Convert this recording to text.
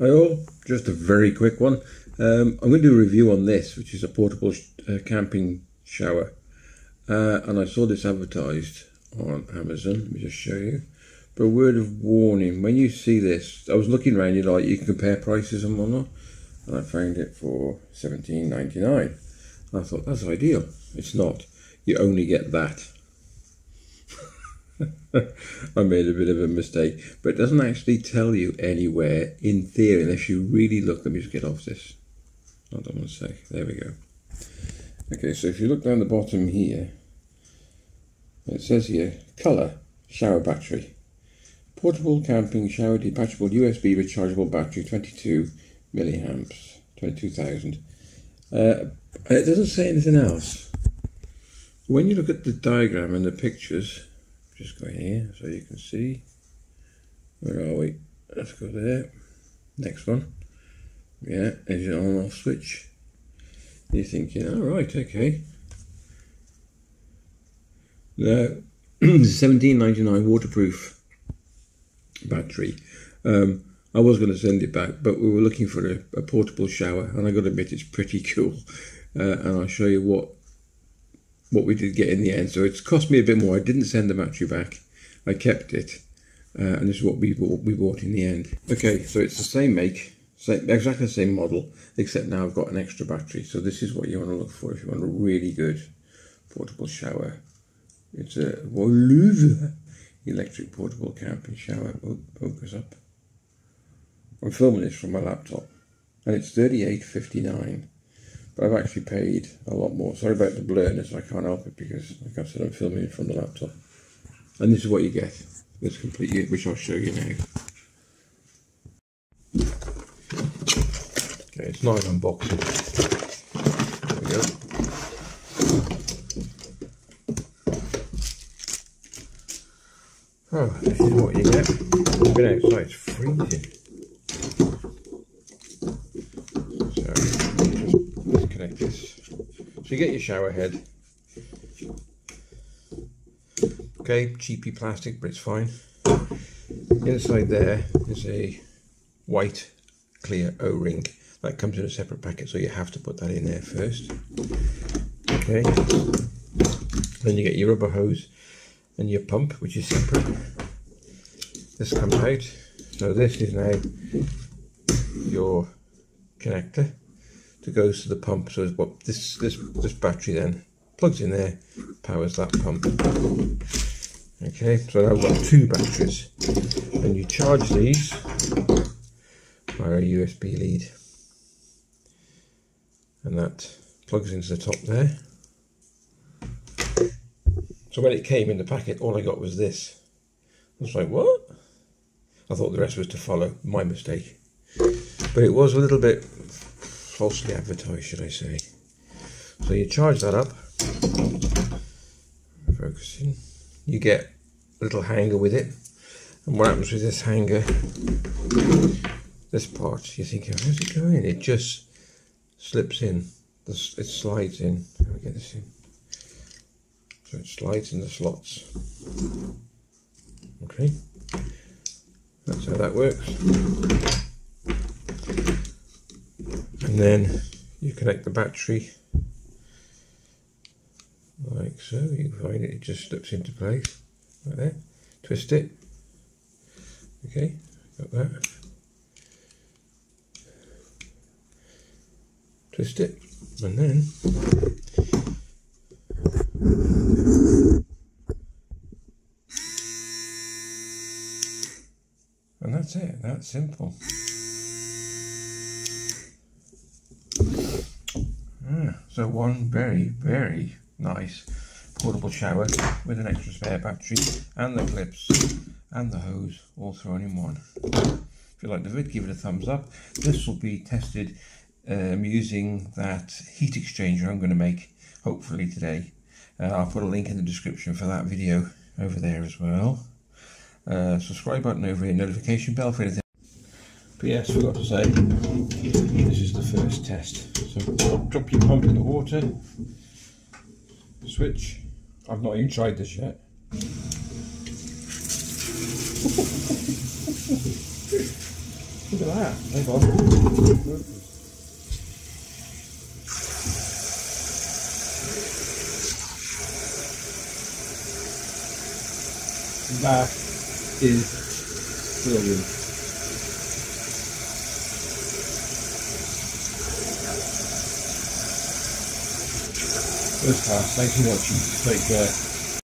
Hi all, just a very quick one. I'm going to do a review on this, which is a portable camping shower. And I saw this advertised on Amazon. Let me just show you. But a word of warning, when you see this, I was looking around, you like, you can compare prices and whatnot. And I found it for $17.99. I thought, that's ideal. It's not. You only get that. I made a bit of a mistake, but it doesn't actually tell you anywhere in theory unless you really look. Let me just get off this. Hold on one sec. There we go. Okay, so if you look down the bottom here, it says here, colour, shower battery. Portable camping shower detachable USB rechargeable battery, 22 milliamps, 22,000. It doesn't say anything else. When you look at the diagram and the pictures, just go here so you can see. Where are we? Let's go there. Next one. Yeah, there's an on off switch. You're thinking, all right, okay. No, $17.99 waterproof battery. I was going to send it back, but we were looking for a portable shower, and I got to admit it's pretty cool. And I'll show you what we did get in the end. So it's cost me a bit more. I didn't send the battery back. I kept it, and this is what we bought in the end. Okay, so it's the same make, exactly the same model, except now I've got an extra battery. So this is what you want to look for if you want a really good portable shower. It's a LUOOV electric portable camping shower. Oh, focus up. I'm filming this from my laptop, and it's $38.59. But I've actually paid a lot more. Sorry about the blurriness, I can't help it because, like I said, I'm filming it from the laptop. And this is what you get. It's completely, which I'll show you now. Okay, it's not an unboxing. There we go. Oh, this is what you get. I've been outside, it's freezing. So you get your shower head. Okay, cheapy plastic, but it's fine. Inside there is a white clear O-ring. That comes in a separate packet, so you have to put that in there first. Okay. Then you get your rubber hose and your pump, which is separate. This comes out. So this is now your connector. That goes to the pump. So it's what this battery then plugs in there, powers that pump. Okay, so now I've got two batteries, and you charge these via a USB lead, and that plugs into the top there. So when it came in the packet, all I got was this. I was like, what? I thought the rest was to follow. My mistake. But it was a little bit falsely advertised, should I say. So you charge that up, focusing, you get a little hanger with it, and what happens with this hanger, this part, you're thinking, how's it going? It just slips in, it slides in. Let me get this in. So it slides in the slots. Okay, that's how that works. And then you connect the battery like so. You find it just slips into place right there. Twist it. Okay, got that. Twist it, and then and that's it. That's simple. So one very, very nice portable shower with an extra spare battery and the clips and the hose all thrown in one. If you like the vid, give it a thumbs up. This will be tested using that heat exchanger I'm going to make hopefully today. I'll put a link in the description for that video over there as well. Subscribe button over here, notification bell for anything. But yes, I forgot to say, this is the first test. So drop your pump in the water, switch. I've not even tried this yet. Look at that. Hey, Bob. That is brilliant. Thanks for watching. Take care.